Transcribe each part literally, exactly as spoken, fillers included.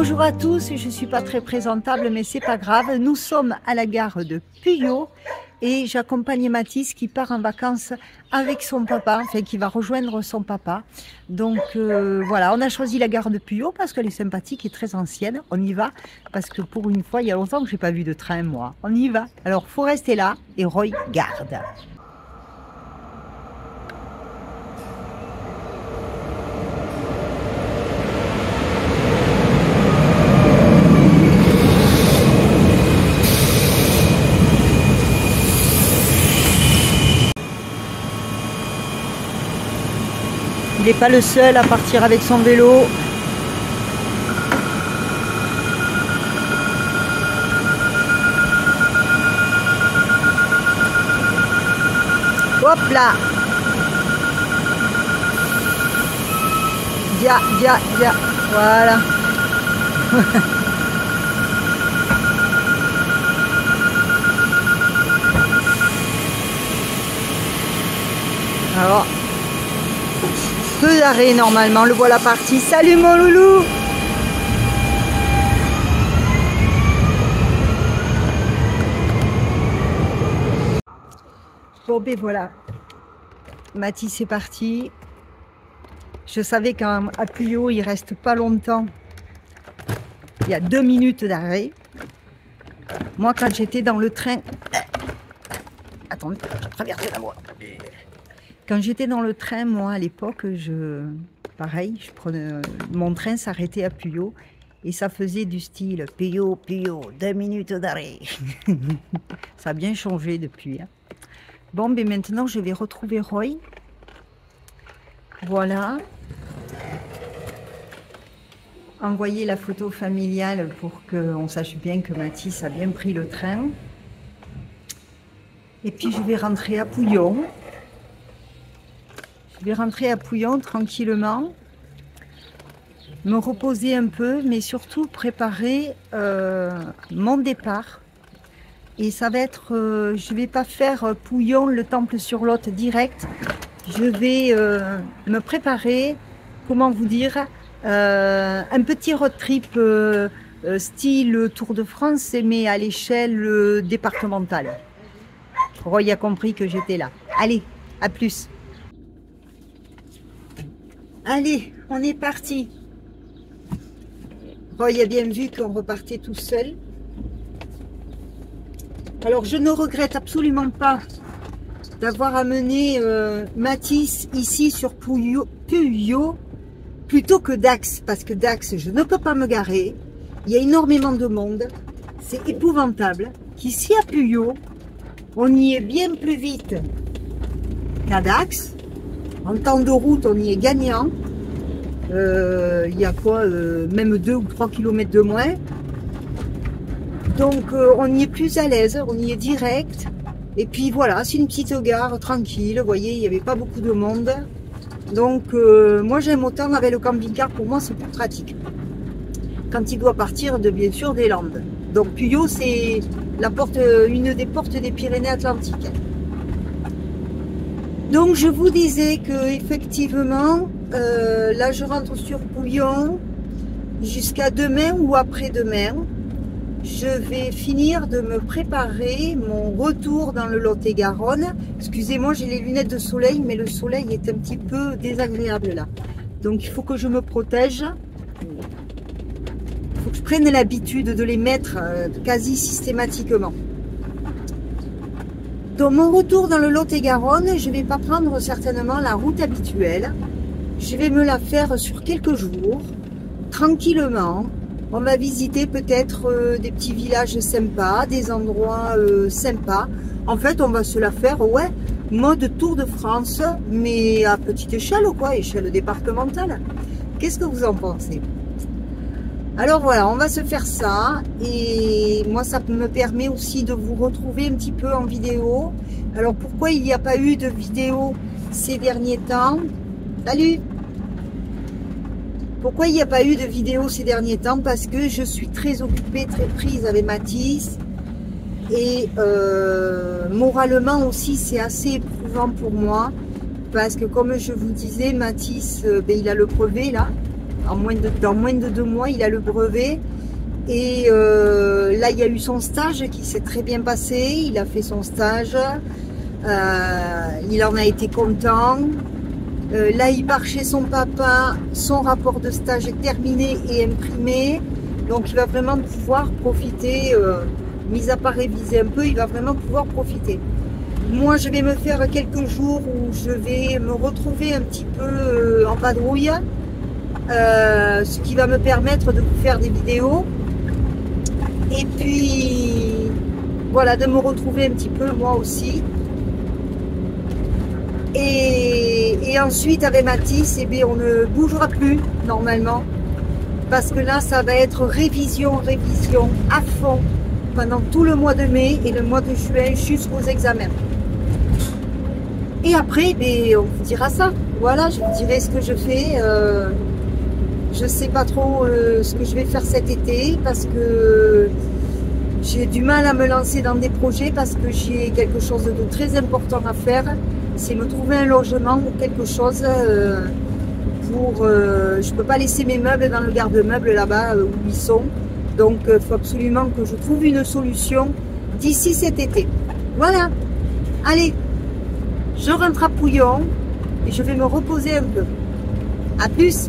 Bonjour à tous, je ne suis pas très présentable mais c'est pas grave, nous sommes à la gare de Puyo et j'accompagne Matisse qui part en vacances avec son papa, enfin qui va rejoindre son papa. Donc euh, voilà, on a choisi la gare de Puyo parce qu'elle est sympathique et très ancienne, on y va parce que pour une fois il y a longtemps que j'ai pas vu de train moi, on y va. Alors faut rester là et Roy garde. Il n'est pas le seul à partir avec son vélo. Hop là. Dia, dia, dia. Voilà. Alors. Peu d'arrêt normalement, le voilà parti. Salut mon loulou! Bon ben voilà, Mathis est parti. Je savais qu'à Puyo il reste pas longtemps. Il y a deux minutes d'arrêt. Moi quand j'étais dans le train... Attends, je traverse la voie. Quand j'étais dans le train, moi, à l'époque, je, pareil, je prenais, mon train s'arrêtait à Puyo et ça faisait du style « Puyo, Puyo, deux minutes d'arrêt ». Ça a bien changé depuis. Hein. Bon, ben maintenant, je vais retrouver Roy. Voilà. Envoyer la photo familiale pour qu'on sache bien que Mathis a bien pris le train. Et puis, je vais rentrer à Pouillon. Je vais rentrer à Pouillon tranquillement, me reposer un peu, mais surtout préparer euh, mon départ. Et ça va être, euh, je ne vais pas faire Pouillon, le temple sur Lot direct. Je vais euh, me préparer, comment vous dire, euh, un petit road trip euh, style Tour de France, mais à l'échelle euh, départementale. Roy a compris que j'étais là. Allez, à plus. Allez, on est parti. Roy a bien vu qu'on repartait tout seul. Alors, je ne regrette absolument pas d'avoir amené euh, Matisse ici sur Puyo, Puyo plutôt que Dax. Parce que Dax, je ne peux pas me garer. Il y a énormément de monde. C'est épouvantable. Qu'ici à Puyo, on y est bien plus vite qu'à Dax. En temps de route, on y est gagnant. Il euh, y a quoi euh, même deux ou trois kilomètres de moins. Donc, euh, on y est plus à l'aise, on y est direct. Et puis, voilà, c'est une petite gare tranquille. Vous voyez, il n'y avait pas beaucoup de monde. Donc, euh, moi, j'aime autant avec le camping-car. Pour moi, c'est plus pratique. Quand il doit partir, de, bien sûr, des Landes. Donc, Puyo, c'est la porte, une des portes des Pyrénées-Atlantiques. Donc je vous disais que effectivement, euh, là je rentre sur Pouillon jusqu'à demain ou après-demain. Je vais finir de me préparer mon retour dans le Lot-et-Garonne. Excusez-moi, j'ai les lunettes de soleil, mais le soleil est un petit peu désagréable là. Donc il faut que je me protège. Il faut que je prenne l'habitude de les mettre euh, quasi systématiquement. Dans mon retour dans le Lot-et-Garonne, je ne vais pas prendre certainement la route habituelle. Je vais me la faire sur quelques jours, tranquillement. On va visiter peut-être euh, des petits villages sympas, des endroits euh, sympas. En fait, on va se la faire, ouais, mode Tour de France, mais à petite échelle ou quoi, échelle départementale. Qu'est-ce que vous en pensez ? Alors voilà, on va se faire ça et moi ça me permet aussi de vous retrouver un petit peu en vidéo. Alors pourquoi il n'y a pas eu de vidéo ces derniers temps? Salut! Pourquoi il n'y a pas eu de vidéo ces derniers temps? Parce que je suis très occupée, très prise avec Mathis et euh, moralement aussi c'est assez éprouvant pour moi parce que comme je vous disais, Mathis, ben, il a le brevet là. En moins de, dans moins de deux mois, il a le brevet. Et euh, là, il y a eu son stage qui s'est très bien passé. Il a fait son stage. Euh, il en a été content. Euh, là, il part chez son papa. Son rapport de stage est terminé et imprimé. Donc, il va vraiment pouvoir profiter. Euh, mis à part réviser un peu, il va vraiment pouvoir profiter. Moi, je vais me faire quelques jours où je vais me retrouver un petit peu euh, en vadrouille. Euh, ce qui va me permettre de vous faire des vidéos et puis voilà de me retrouver un petit peu moi aussi et, et ensuite avec Matisse et eh bien on ne bougera plus normalement parce que là ça va être révision révision à fond pendant tout le mois de mai et le mois de juin jusqu'aux examens et après eh bien, on vous dira ça, voilà, je vous dirai ce que je fais. euh, Je ne sais pas trop euh, ce que je vais faire cet été parce que j'ai du mal à me lancer dans des projets parce que j'ai quelque chose de très important à faire. C'est me trouver un logement ou quelque chose euh, pour... Euh, je ne peux pas laisser mes meubles dans le garde-meuble là-bas euh, où ils sont. Donc il euh, faut absolument que je trouve une solution d'ici cet été. Voilà. Allez, je rentre à Pouillon et je vais me reposer un peu. À plus.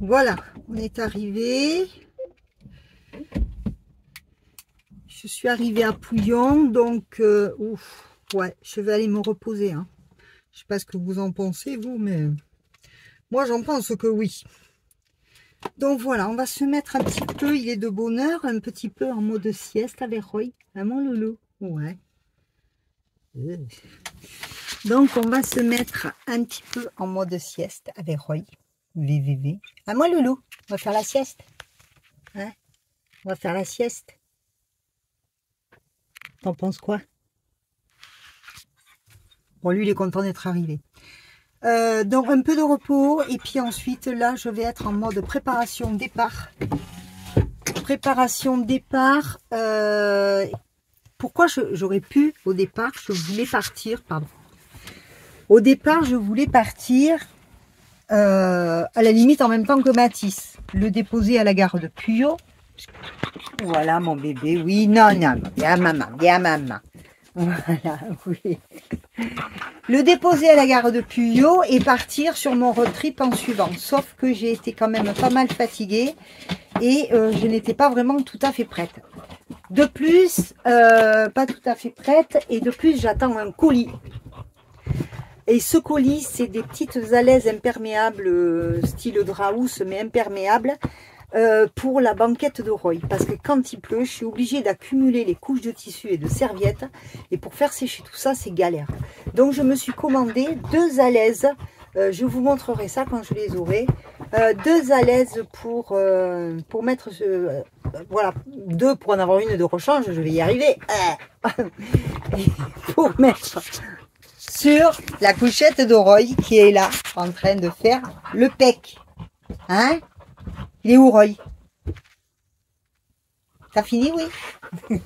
Voilà, on est arrivé. Je suis arrivée à Pouillon, donc euh, ouf, ouais, je vais aller me reposer. Hein. Je ne sais pas ce que vous en pensez, vous, mais moi j'en pense que oui. Donc voilà, on va se mettre un petit peu, il est de bonne heure, un petit peu en mode sieste avec Roy, à mon loulou. Ouais. Donc on va se mettre un petit peu en mode sieste avec Roy. V V V. À moi, loulou, on va faire la sieste. Hein, on va faire la sieste. T'en penses quoi? Bon, lui, il est content d'être arrivé. Euh, donc, un peu de repos. Et puis ensuite, là, je vais être en mode préparation départ. Préparation départ. Euh, pourquoi j'aurais pu, au départ, je voulais partir, pardon. Au départ, je voulais partir... Euh, à la limite en même temps que Matisse, le déposer à la gare de Puyo. Voilà mon bébé, oui, non, non, bien maman, bien maman. Voilà, oui. le déposer à la gare de Puyo et partir sur mon road trip en suivant. Sauf que j'ai été quand même pas mal fatiguée et euh, je n'étais pas vraiment tout à fait prête. De plus, euh, pas tout à fait prête et de plus j'attends un colis. Et ce colis, c'est des petites alaises imperméables, euh, style draousse mais imperméables, euh, pour la banquette de Roy. Parce que quand il pleut, je suis obligée d'accumuler les couches de tissu et de serviettes. Et pour faire sécher tout ça, c'est galère. Donc je me suis commandé deux alaises. Euh, je vous montrerai ça quand je les aurai. Euh, deux alaises pour, euh, pour mettre... ce, euh, voilà, deux pour en avoir une de rechange. Je vais y arriver. Pour mettre... sur la couchette de Roy qui est là en train de faire le pec. Hein? Il est où Roy? T'as fini? Oui.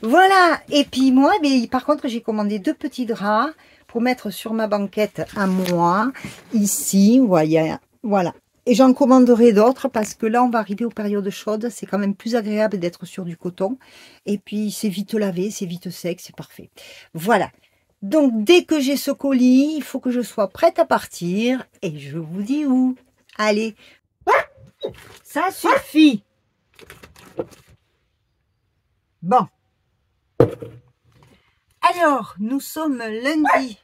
Voilà. Et puis moi, mais, par contre, j'ai commandé deux petits draps pour mettre sur ma banquette à moi. Ici, vous voyez. Voilà. Et j'en commanderai d'autres parce que là, on va arriver aux périodes chaudes. C'est quand même plus agréable d'être sur du coton. Et puis, c'est vite lavé, c'est vite sec, c'est parfait. Voilà. Donc, dès que j'ai ce colis, il faut que je sois prête à partir. Et je vous dis où. Allez. Ça suffit. Bon. Alors, nous sommes lundi.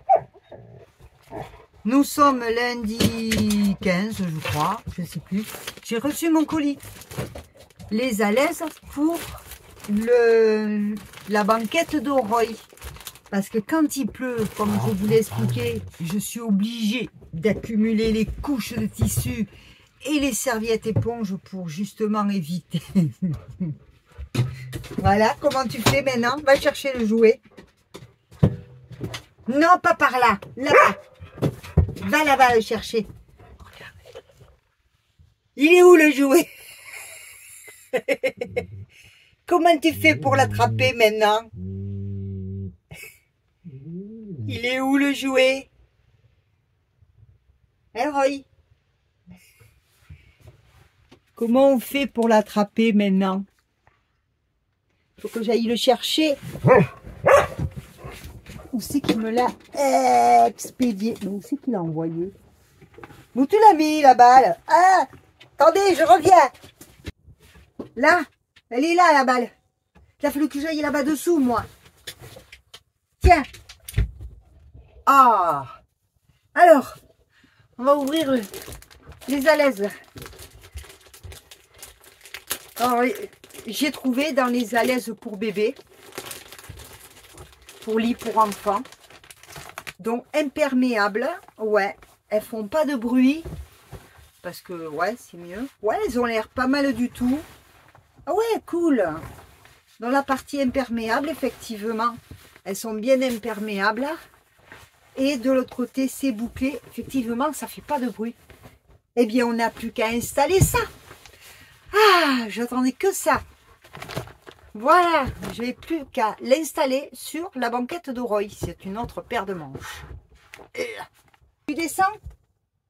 Nous sommes lundi quinze, je crois. Je ne sais plus. J'ai reçu mon colis. Les alaises pour le, la banquette de Roy. Parce que quand il pleut, comme je vous l'ai expliqué, je suis obligée d'accumuler les couches de tissu et les serviettes éponges pour justement éviter. Voilà, comment tu fais maintenant? Va chercher le jouet. Non, pas par là, là-bas. Va là-bas le chercher. Il est où le jouet? Comment tu fais pour l'attraper maintenant? Il est où le jouet? Hein, Roy? Comment on fait pour l'attraper maintenant? Il faut que j'aille le chercher. Où c'est qu'il me l'a expédié? Mais où c'est qu'il l'a envoyé? Où tu l'as mis, la balle? Ah, attendez, je reviens. Là, elle est là, la balle. Il a fallu que j'aille là-bas dessous, moi. Tiens. Ah, alors, on va ouvrir le, les alaises. Alors, j'ai trouvé dans les alaises pour bébé, pour lit pour enfant, donc imperméables. Ouais, elles font pas de bruit, parce que, ouais, c'est mieux. Ouais, elles ont l'air pas mal du tout. Ah ouais, cool. Dans la partie imperméable, effectivement, elles sont bien imperméables. Et de l'autre côté, c'est bouclé. Effectivement, ça fait pas de bruit. Eh bien, on n'a plus qu'à installer ça. Ah, j'attendais que ça. Voilà, je n'ai plus qu'à l'installer sur la banquette de Roy. C'est une autre paire de manches. Tu descends?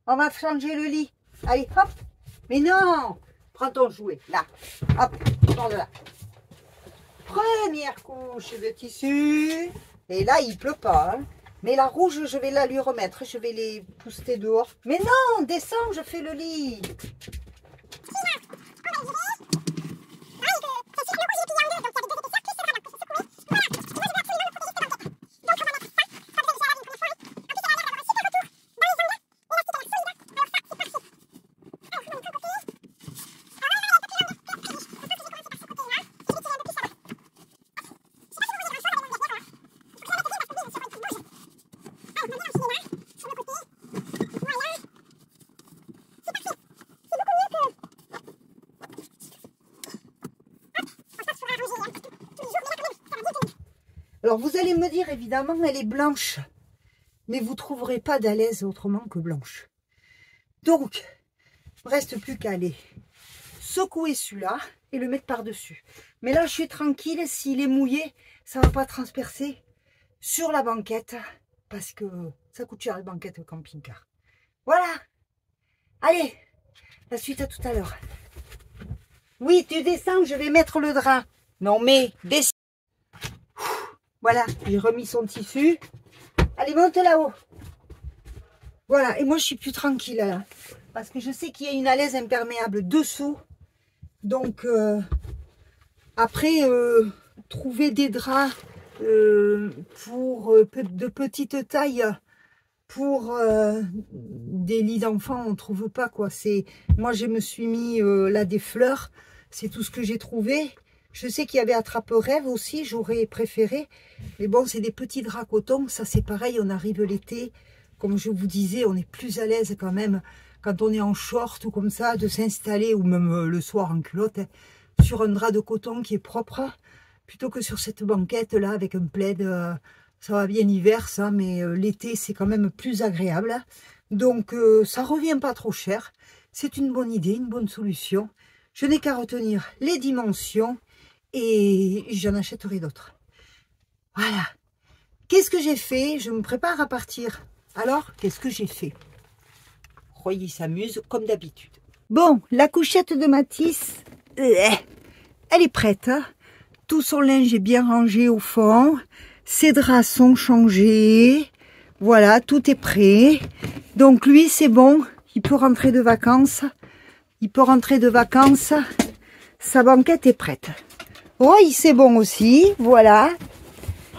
On va changer le lit. Allez, hop. Mais non! Prends ton jouet, là. Hop, sors de là. Première couche de tissu. Et là, il pleut pas, hein. Mais la rouge, je vais la lui remettre. Je vais les pousser dehors. Mais non, descends, je fais le lit. Alors, vous allez me dire, évidemment, elle est blanche. Mais vous ne trouverez pas d'alaise autrement que blanche. Donc, il ne reste plus qu'à aller secouer celui-là et le mettre par-dessus. Mais là, je suis tranquille. S'il est mouillé, ça ne va pas transpercer sur la banquette. Parce que ça coûte cher, la banquette au camping-car. Voilà. Allez, la suite à tout à l'heure. Oui, tu descends, je vais mettre le drap. Non, mais descends. Voilà, j'ai remis son tissu. Allez, monte là-haut. Voilà, et moi je suis plus tranquille là, parce que je sais qu'il y a une alaise imperméable dessous. Donc euh, après, euh, trouver des draps euh, pour euh, de petite taille pour euh, des lits d'enfants, on ne trouve pas quoi. C'est moi je me suis mis euh, là des fleurs, c'est tout ce que j'ai trouvé. Je sais qu'il y avait attrape-rêve aussi, j'aurais préféré, mais bon, c'est des petits draps coton, ça c'est pareil, on arrive l'été, comme je vous disais, on est plus à l'aise quand même quand on est en short ou comme ça, de s'installer, ou même le soir en culotte, hein, sur un drap de coton qui est propre, plutôt que sur cette banquette là avec un plaid. Euh, ça va bien l'hiver ça, mais euh, l'été c'est quand même plus agréable, hein. Donc euh, ça revient pas trop cher, c'est une bonne idée, une bonne solution. Je n'ai qu'à retenir les dimensions et j'en achèterai d'autres. Voilà, qu'est-ce que j'ai fait? Je me prépare à partir. Alors, qu'est-ce que j'ai fait? Roy s'amuse comme d'habitude. Bon, la couchette de Matisse, elle est prête, hein. Tout son linge est bien rangé au fond. Ses draps sont changés. Voilà, tout est prêt. Donc lui, c'est bon. Il peut rentrer de vacances. Il peut rentrer de vacances. Sa banquette est prête. Roy, c'est bon aussi. Voilà.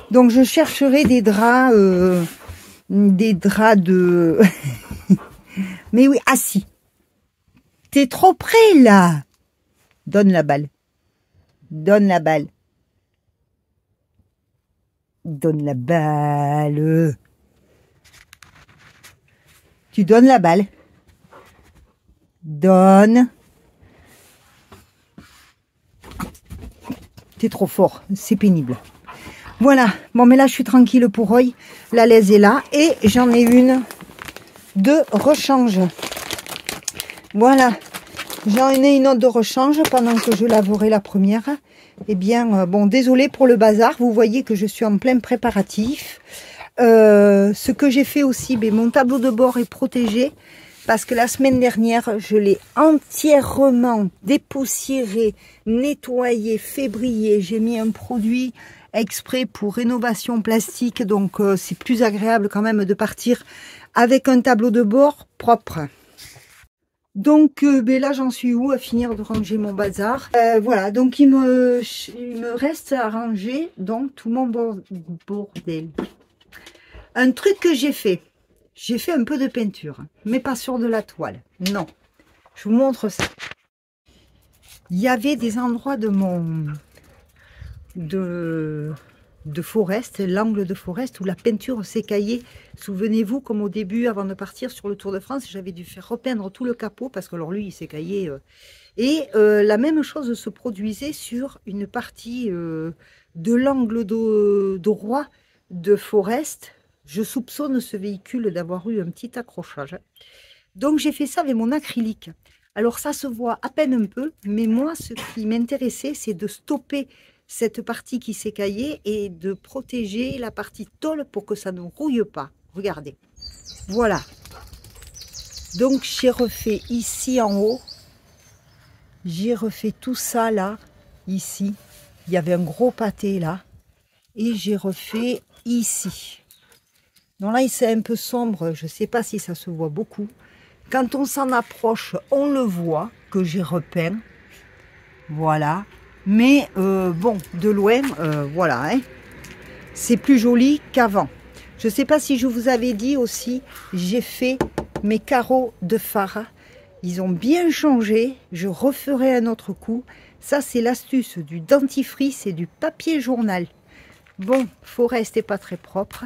Donc je chercherai des draps... Euh, des draps de... Mais oui, assis. T'es trop près, là. Donne la balle. Donne la balle. Donne la balle. Tu donnes la balle. Donne. T'es trop fort. C'est pénible. Voilà. Bon, mais là, je suis tranquille pour Roy. La laisse est là. Et j'en ai une de rechange. Voilà. J'en ai une autre de rechange pendant que je laverai la première. Eh bien, bon, désolé pour le bazar. Vous voyez que je suis en plein préparatif. Euh, ce que j'ai fait aussi, ben, mon tableau de bord est protégé. Parce que la semaine dernière, je l'ai entièrement dépoussiéré, nettoyé, fait briller. J'ai mis un produit exprès pour rénovation plastique. Donc, euh, c'est plus agréable quand même de partir avec un tableau de bord propre. Donc euh, ben là j'en suis où à finir de ranger mon bazar. Euh, voilà, donc il me, il me reste à ranger donc tout mon bordel. Un truc que j'ai fait, j'ai fait un peu de peinture, mais pas sur de la toile, non. Je vous montre ça. Il y avait des endroits de mon... de... de Forest, l'angle de Forest où la peinture s'écaillait. Souvenez-vous, comme au début, avant de partir sur le Tour de France, j'avais dû faire repeindre tout le capot parce que alors lui, il s'écaillait. Euh, et euh, la même chose se produisait sur une partie euh, de l'angle droit de Forest. Je soupçonne ce véhicule d'avoir eu un petit accrochage. Donc j'ai fait ça avec mon acrylique. Alors ça se voit à peine un peu, mais moi, ce qui m'intéressait, c'est de stopper cette partie qui s'écaillait et de protéger la partie tôle pour que ça ne rouille pas. Regardez. Voilà. Donc, j'ai refait ici en haut. J'ai refait tout ça là, ici. Il y avait un gros pâté là. Et j'ai refait ici. Donc là, c'est un peu sombre. Je ne sais pas si ça se voit beaucoup. Quand on s'en approche, on le voit que j'ai repeint. Voilà. Mais euh, bon, de loin, euh, voilà, hein, c'est plus joli qu'avant. Je ne sais pas si je vous avais dit aussi, j'ai fait mes carreaux de phare. Ils ont bien changé, je referai un autre coup. Ça, c'est l'astuce du dentifrice et du papier journal. Bon, Forest n'est pas très propre,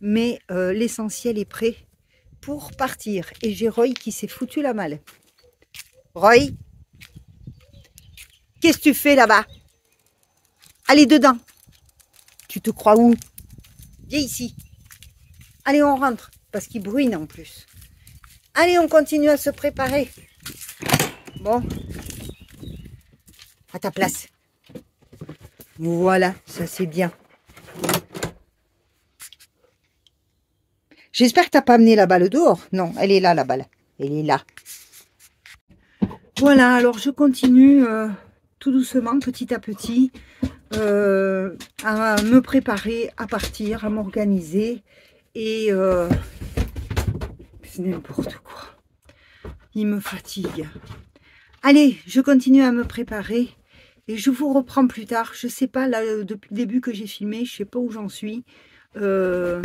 mais euh, l'essentiel est prêt pour partir. Et j'ai Roy qui s'est foutu la malle. Roy, qu'est-ce que tu fais là-bas? Allez, dedans. Tu te crois où? Viens ici. Allez, on rentre, parce qu'il bruine en plus. Allez, on continue à se préparer. Bon. À ta place. Voilà, ça c'est bien. J'espère que tu n'as pas amené la balle dehors. Non, elle est là, la balle. Elle est là. Voilà, alors je continue... Euh... tout doucement, petit à petit, euh, à me préparer à partir, à m'organiser et euh, c'est n'importe quoi. Il me fatigue. Allez, je continue à me préparer et je vous reprends plus tard. Je sais pas, là, depuis le début que j'ai filmé, je sais pas où j'en suis. Euh,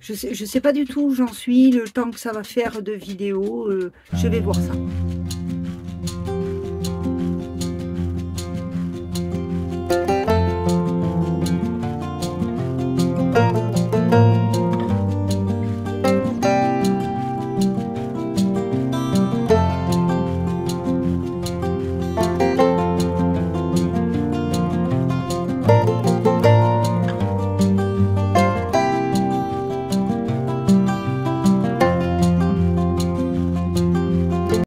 je sais, je sais pas du tout où j'en suis, le temps que ça va faire de vidéo. Euh, je vais voir ça.